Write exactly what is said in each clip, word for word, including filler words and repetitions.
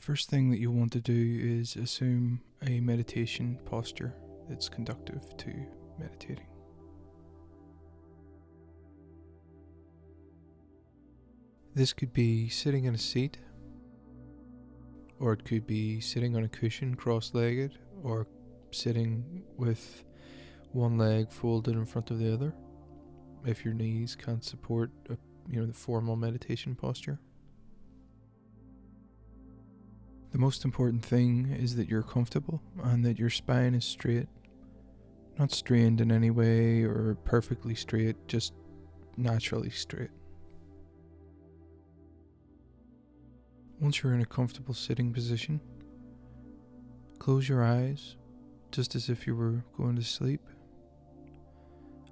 The first thing that you'll want to do is assume a meditation posture that's conducive to meditating. This could be sitting in a seat, or it could be sitting on a cushion cross-legged, or sitting with one leg folded in front of the other if your knees can't support a, you know, the formal meditation posture. The most important thing is that you're comfortable and that your spine is straight, not strained in any way or perfectly straight, just naturally straight. Once you're in a comfortable sitting position, close your eyes, just as if you were going to sleep,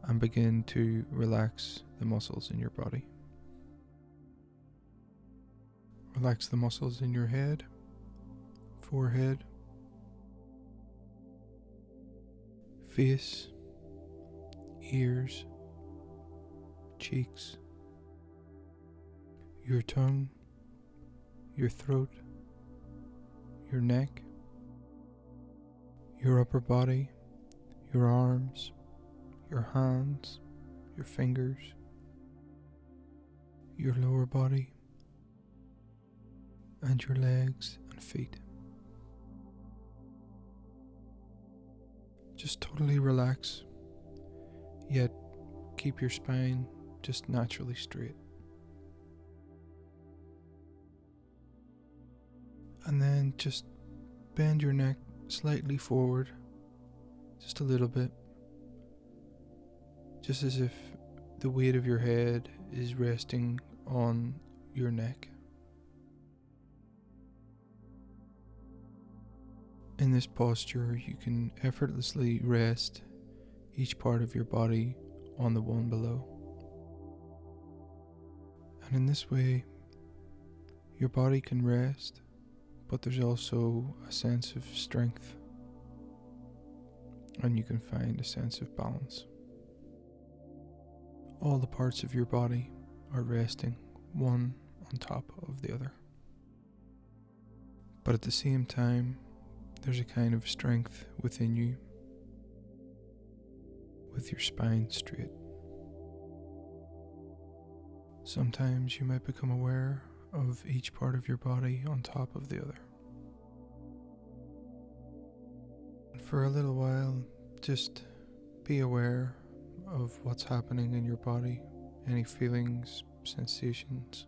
and begin to relax the muscles in your body. Relax the muscles in your head, forehead, face, ears, cheeks, your tongue, your throat, your neck, your upper body, your arms, your hands, your fingers, your lower body, and your legs and feet. Just totally relax, yet keep your spine just naturally straight. And then just bend your neck slightly forward, just a little bit, just as if the weight of your head is resting on your neck. In this posture, you can effortlessly rest each part of your body on the one below. And in this way, your body can rest, but there's also a sense of strength, and you can find a sense of balance. All the parts of your body are resting one on top of the other. But at the same time, there's a kind of strength within you, with your spine straight. Sometimes you might become aware of each part of your body on top of the other. And for a little while, just be aware of what's happening in your body, any feelings, sensations.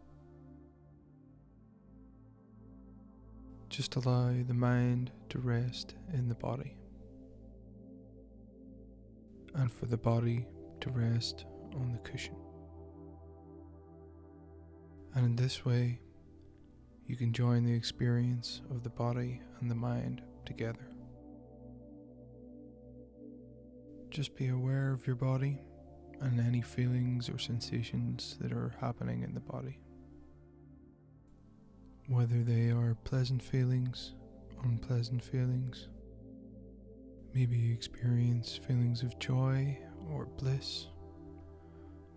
Just allow the mind to rest in the body, and for the body to rest on the cushion. And in this way, you can join the experience of the body and the mind together. Just be aware of your body and any feelings or sensations that are happening in the body, whether they are pleasant feelings, unpleasant feelings. Maybe you experience feelings of joy or bliss,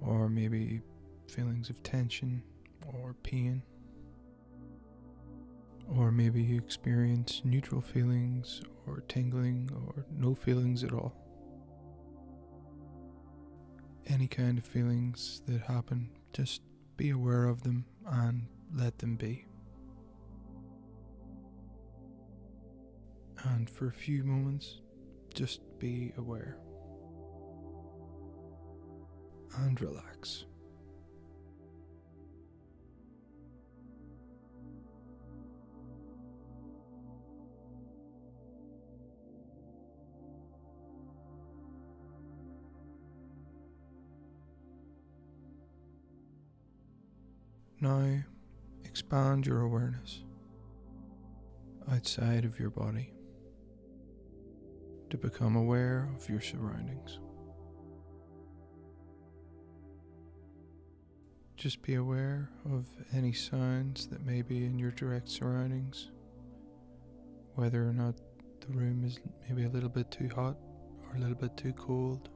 or maybe feelings of tension or pain, or maybe you experience neutral feelings or tingling or no feelings at all. Any kind of feelings that happen, just be aware of them and let them be. And for a few moments, just be aware and relax. Now, expand your awareness outside of your body to become aware of your surroundings. Just be aware of any sounds that may be in your direct surroundings, whether or not the room is maybe a little bit too hot or a little bit too cold,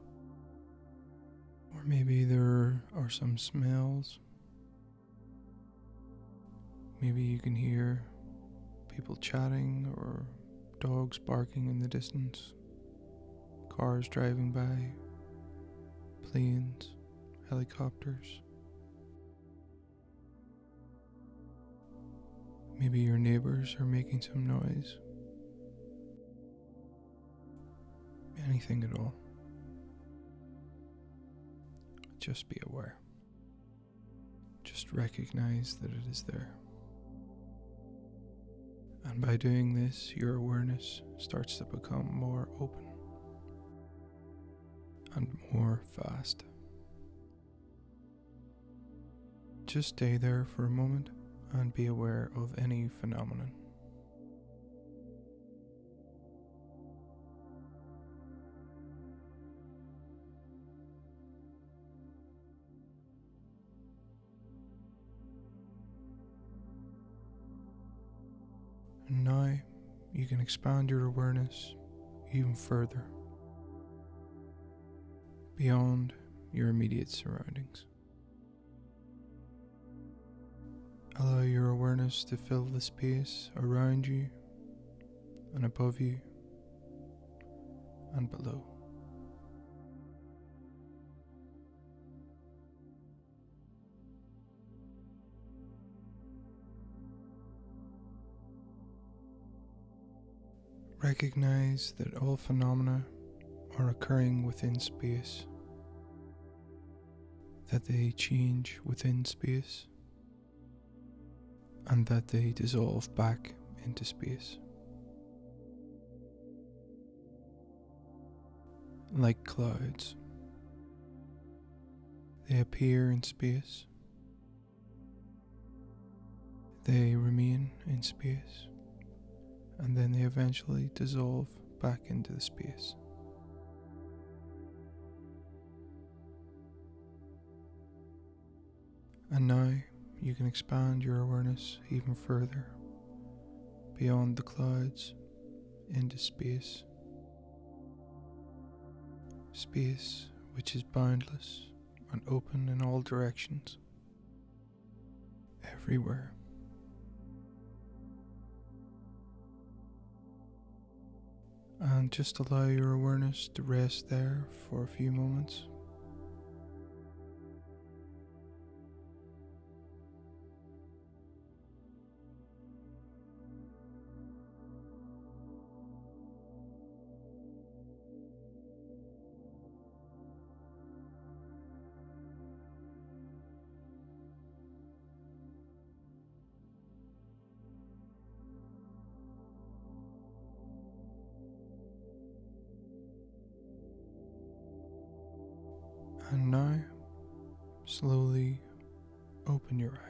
or maybe there are some smells. Maybe you can hear people chatting or dogs barking in the distance, cars driving by, planes, helicopters. Maybe your neighbors are making some noise. Anything at all. Just be aware. Just recognize that it is there. And by doing this, your awareness starts to become more open and more vast. Just stay there for a moment and be aware of any phenomenon. And now you can expand your awareness even further, beyond your immediate surroundings. Allow your awareness to fill the space around you and above you and below. Recognize that all phenomena are occurring within space, that they change within space, and that they dissolve back into space. Like clouds, they appear in space, they remain in space, and then they eventually dissolve back into the space. And now you can expand your awareness even further, beyond the clouds, into space. Space which is boundless and open in all directions, everywhere. And just allow your awareness to rest there for a few moments. And now, slowly open your eyes.